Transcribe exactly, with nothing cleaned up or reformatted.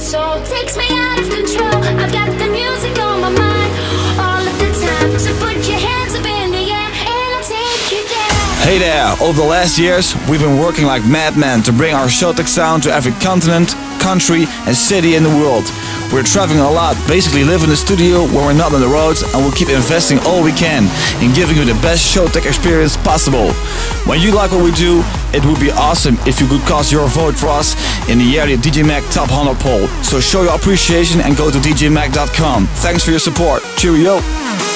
soul, takes me out of control. I've got the music on my mind all of the time. So put your hands up in the air and I'll take you down. Hey there! Over the last years, we've been working like madmen to bring our Showtek sound to every continent, country and city in the world. We're traveling a lot, basically live in the studio when we're not on the roads, and we'll keep investing all we can in giving you the best Showtek experience possible. When you like what we do, it would be awesome if you could cast your vote for us in the yearly D J Mag Top one hundred Poll. So show your appreciation and go to d j mag dot com. Thanks for your support. Cheerio!